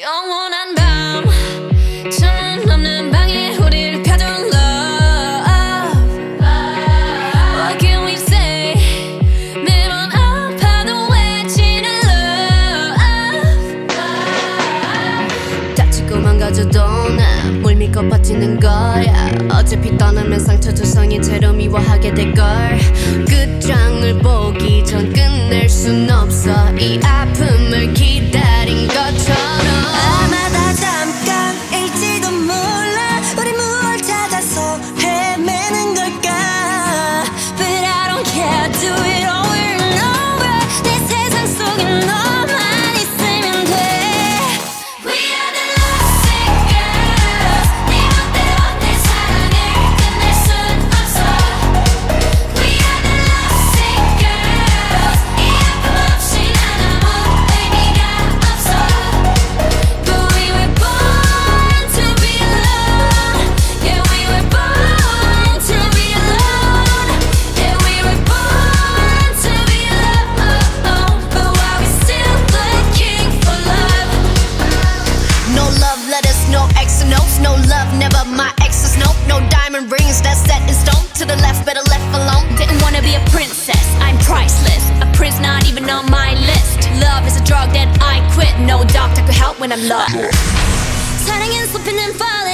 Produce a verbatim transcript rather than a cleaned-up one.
영원한 밤 전 없는 방에 우릴 펴둔 love. What can we say? 매번 아파도 외치는 love. 다치고 망가져도 나 뭘 믿고 버티는 거야. 어차피 떠나면 상처 두성인 채로 미워하게 될걸. 끝장을 보기 전 끝낼 순 없어. 이 아픔을 기다린 것처럼 아마다 잠깐일지도 몰라. 우리 무얼 찾아서 헤매는 걸까? But I don't care, do it over and over. 내 세상 속에 너만 있으면 돼. We are the lovesick girls. 네 멋대로 내 사랑을 끝낼 순 없어. We are the lovesick girls. 이 아픔 없이 난 아무 의미가 없어. No love, never my exes, nope. No diamond rings, that's set in stone. To the left, better left alone. Didn't wanna be a princess, I'm priceless. A prince not even on my list. Love is a drug that I quit. No doctor could help when I'm loved. 사랑은 숲이는 falling.